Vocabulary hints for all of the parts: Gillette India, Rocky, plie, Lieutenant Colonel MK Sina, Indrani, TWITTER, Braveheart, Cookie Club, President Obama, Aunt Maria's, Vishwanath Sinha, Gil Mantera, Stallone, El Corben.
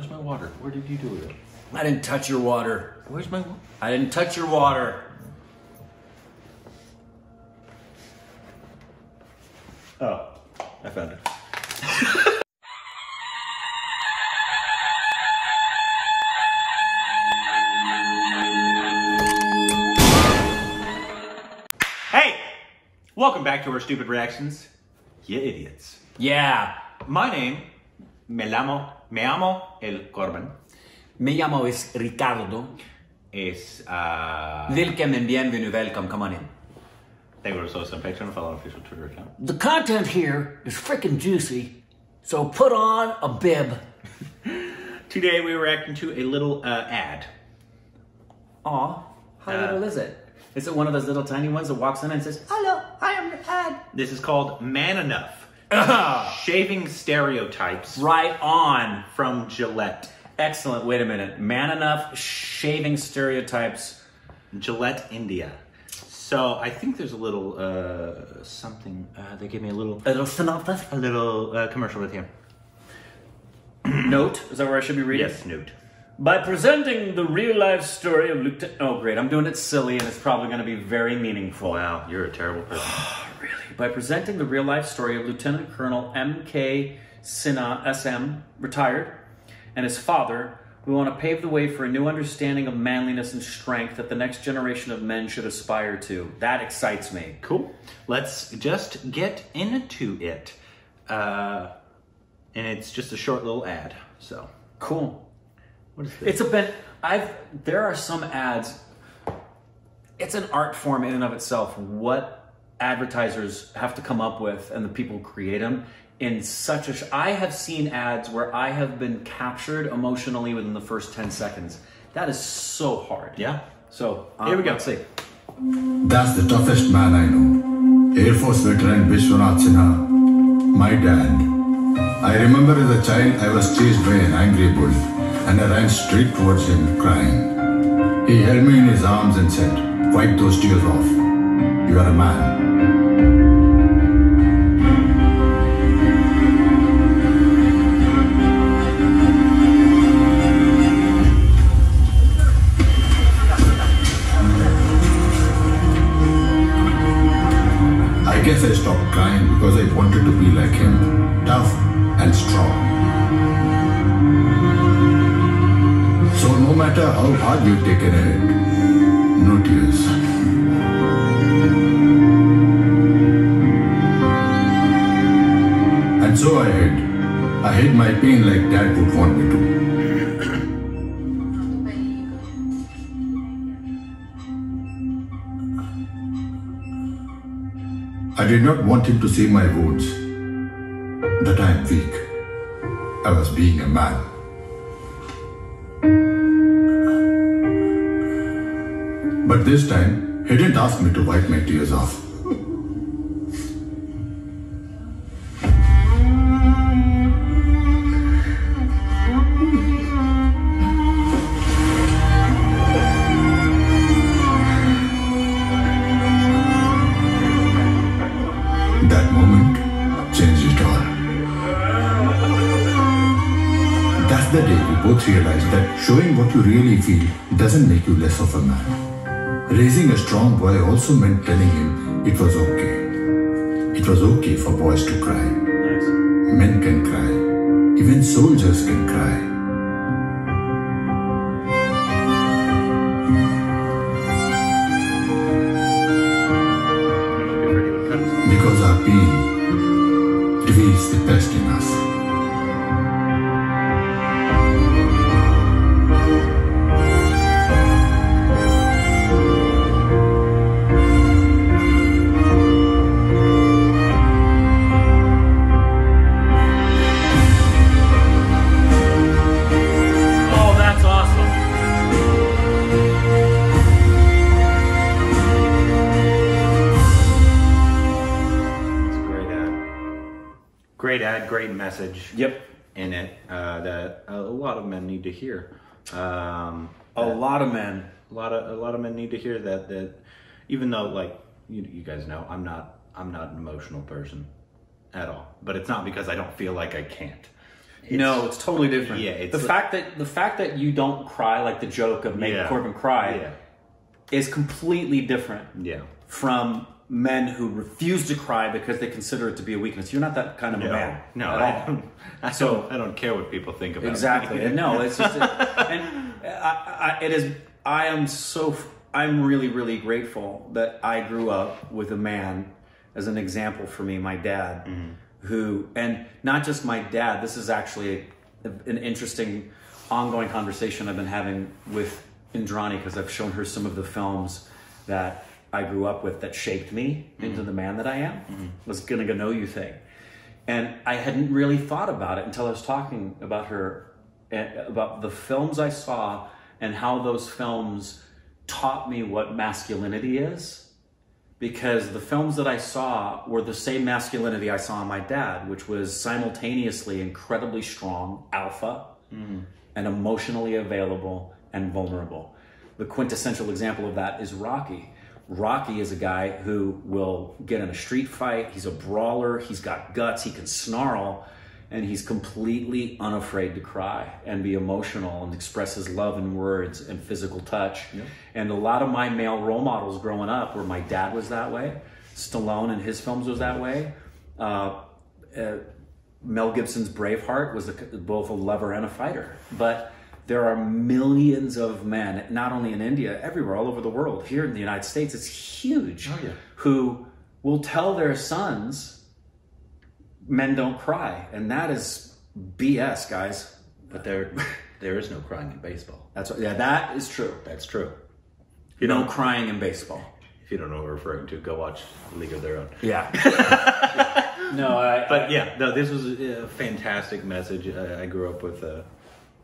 Where's my water? Where did you do it? I didn't touch your water. Where's my water? I didn't touch your water. Oh, I found it. Hey! Welcome back to our stupid reactions. You idiots. Yeah. My name, me llamo El Corben. Me llamo es Ricardo. Es, Welcome and bienvenue, welcome, come on in. Thank you for the awesome picture and follow our official Twitter account. The content here is freaking juicy, so put on a bib. Today we were reacting to a little ad. Aw, how little is it? Is it one of those little tiny ones that walks in and says, "Hello, I am the ad"? This is called Man Enough. Shaving stereotypes. Right on. From Gillette. Excellent. Wait a minute. Man Enough, shaving stereotypes. Gillette India. So I think there's a little something. They gave me a little synopsis, a little commercial right here. Note, is that where I should be reading? Yes, note. By presenting the real life story of Lieutenant. Oh, great! I'm doing it silly, and it's probably going to be very meaningful. Wow, you're a terrible person. Really? By presenting the real life story of Lieutenant Colonel MK Sina, SM, retired, and his father. We want to pave the way for a new understanding of manliness and strength that the next generation of men should aspire to. That excites me. Cool. Let's just get into it. And it's just a short little ad. So cool. What is this? It's a bit. There are some ads. It's an art form in and of itself. What advertisers have to come up with, and the people who create them. In such a, I have seen ads where I have been captured emotionally within the first 10 seconds. That is so hard. Yeah. So here we go. Let's see. That's the toughest man I know. Air Force veteran Vishwanath Sinha. My dad. I remember as a child, I was chased by an angry bull and I ran straight towards him crying. He held me in his arms and said, "Wipe those tears off. You are a man." I stopped crying because I wanted to be like him, tough and strong. So no matter how hard you take it, no tears. And so I hid. I hid my pain like Dad would want me to. I did not want him to see my wounds, that I am weak. I was being a man. But this time, he didn't ask me to wipe my tears off. That moment changed it all. That's the day we both realized that showing what you really feel doesn't make you less of a man. Raising a strong boy also meant telling him it was okay. It was okay for boys to cry. Nice. Men can cry. Even soldiers can cry. Because our being reveals the best in us. Oh, that's awesome. Great ad, great message. Yep, in it that a lot of men need to hear. A lot of men need to hear that. That even though, like you guys know, I'm not an emotional person at all. But it's not because I don't feel like I can't. No, it's totally different. Yeah, it's the fact that you don't cry like the joke of making Corbin cry is completely different. Yeah. From men who refuse to cry because they consider it to be a weakness. You're not that kind of a man. No, I don't care what people think about. Exactly. And no, it's just, I'm really, really grateful that I grew up with a man as an example for me, my dad, who, and not just my dad, this is actually an interesting ongoing conversation I've been having with Indrani, because I've shown her some of the films that I grew up with that shaped me into the man that I am. Was gonna go know you thing. And I hadn't really thought about it until I was talking about her, about the films I saw and how those films taught me what masculinity is. Because the films that I saw were the same masculinity I saw in my dad, which was simultaneously incredibly strong, alpha, and emotionally available and vulnerable. The quintessential example of that is Rocky. Rocky is a guy who will get in a street fight. He's a brawler. He's got guts. He can snarl. And he's completely unafraid to cry and be emotional and express his love in words and physical touch. Yep. And a lot of my male role models growing up where my dad was that way. Stallone in his films was that way. Mel Gibson's Braveheart was both a lover and a fighter. But there are millions of men, not only in India, everywhere, all over the world. Here in the United States, it's huge. Oh, yeah. Who will tell their sons, men don't cry. And that is BS, guys. But there is no crying in baseball. That's what, yeah, that is true. That's true. You know, crying in baseball. If you don't know what we're referring to, go watch League of Their Own. Yeah. This was a fantastic message. I grew up with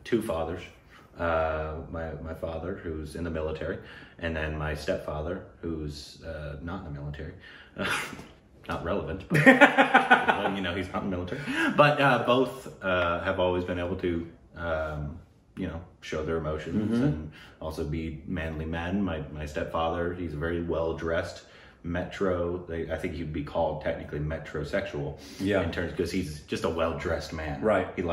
two fathers. My father, who's in the military, and then my stepfather, who's not in the military. Not relevant, but well, you know, he's not in the military. But both have always been able to, show their emotions and also be manly men. My stepfather, he's very well-dressed, metro. I think he'd be called technically metrosexual. Yeah. In terms, because he's just a well-dressed man. Right. He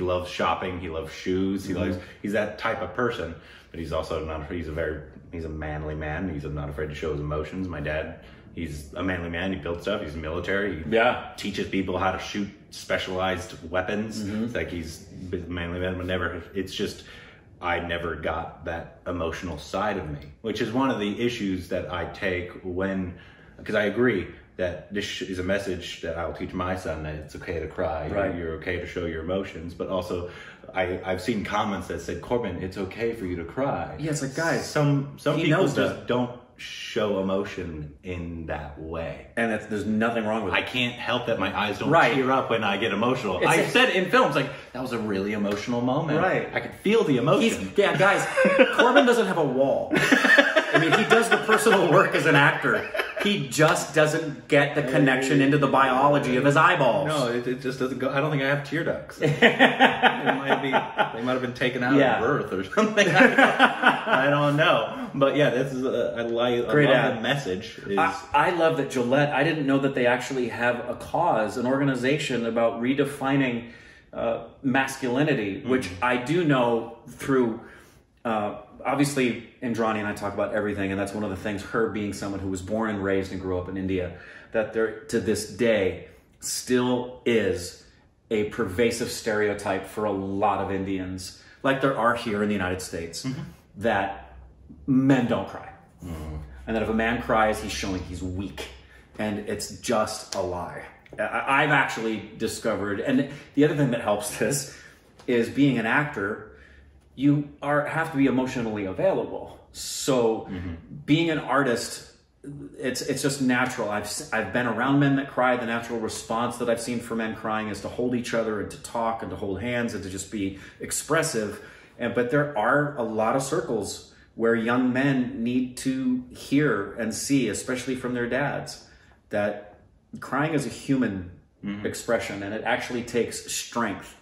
loves shopping. He loves shoes. He likes. He's that type of person. But he's also not. He's a manly man. He's not afraid to show his emotions. My dad. He's a manly man. He builds stuff. He's military. He teaches people how to shoot specialized weapons. It's like he's a manly man. I never got that emotional side of me, which is one of the issues that I take because I agree that this is a message that I'll teach my son, that it's okay to cry. Right. You're okay to show your emotions. But also, I've seen comments that said, Corbin, it's okay for you to cry. Yeah, it's like, guys, some people just don't show emotion in that way, and there's nothing wrong with it. I can't help that my eyes don't tear up when I get emotional. I've said in films, like, that was a really emotional moment. Right, I could feel the emotion. Guys, Corbin doesn't have a wall. I mean, he does the personal work as an actor. He just doesn't get the connection into the biology of his eyeballs. No, it just doesn't go. I don't think I have tear ducts. They might have been taken out at birth or something. I don't know. But yeah, this is I love the message. I love that Gillette, I didn't know that they actually have a cause, an organization about redefining masculinity, which I do know through, obviously Indrani and I talk about everything, and that's one of the things, her being someone who was born and raised and grew up in India, that there to this day still is a pervasive stereotype for a lot of Indians, like there are here in the United States, that men don't cry. And that if a man cries, he's showing he's weak. And it's just a lie. I've actually discovered, and the other thing that helps this is being an actor, you have to be emotionally available. So being an artist, it's just natural. I've been around men that cry. The natural response that I've seen for men crying is to hold each other and to talk and to hold hands and to just be expressive. But there are a lot of circles where young men need to hear and see, especially from their dads, that crying is a human expression, and it actually takes strength.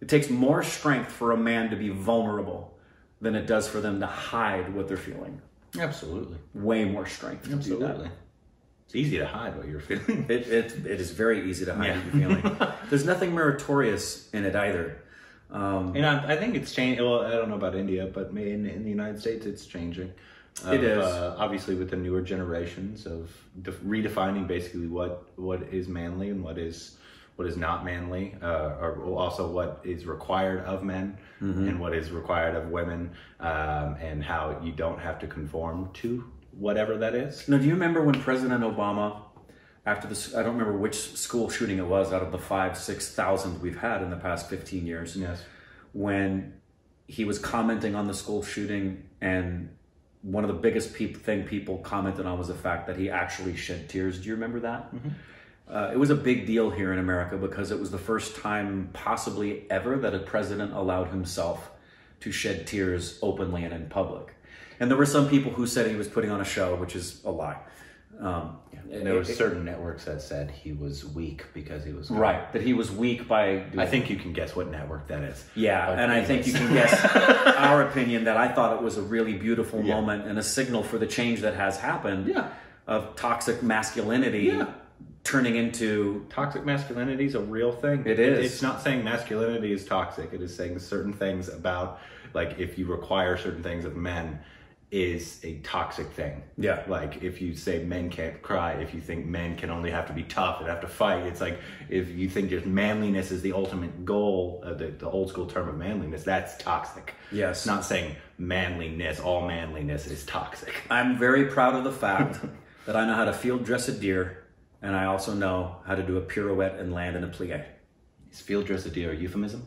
It takes more strength for a man to be vulnerable than it does for them to hide what they're feeling. Absolutely. Way more strength. Absolutely. It's easy to hide what you're feeling. It is very easy to hide what you're feeling. There's nothing meritorious in it either. And I think it's changing. Well, I don't know about India, but in the United States, it's changing. It is. Obviously, with the newer generations of redefining basically what is manly and what is not manly, or also what is required of men and what is required of women, and how you don't have to conform to whatever that is. Now, do you remember when President Obama, after this, I don't remember which school shooting it was out of the 5,000 to 6,000 we've had in the past 15 years. Yes. When he was commenting on the school shooting, and one of the biggest thing people commented on was the fact that he actually shed tears. Do you remember that? It was a big deal here in America because it was the first time possibly ever that a president allowed himself to shed tears openly and in public. And there were some people who said he was putting on a show, which is a lie. And there were certain networks that said he was weak because he was gone. Right, that he was weak by... I think you can guess what network that is. Yeah, and I think you can guess our opinion that I thought it was a really beautiful moment and a signal for the change that has happened of toxic masculinity turning into... Toxic masculinity is a real thing. It is. It's not saying masculinity is toxic. It is saying certain things about, like, if you require certain things of men... is a toxic thing. Yeah. Like, if you say men can't cry, if you think men can only have to be tough and have to fight, it's like, if you think just manliness is the ultimate goal, the old school term of manliness, that's toxic. Yes. It's not saying manliness, all manliness is toxic. I'm very proud of the fact that I know how to field dress a deer, and I also know how to do a pirouette and land in a plie. Is field dress a deer a euphemism?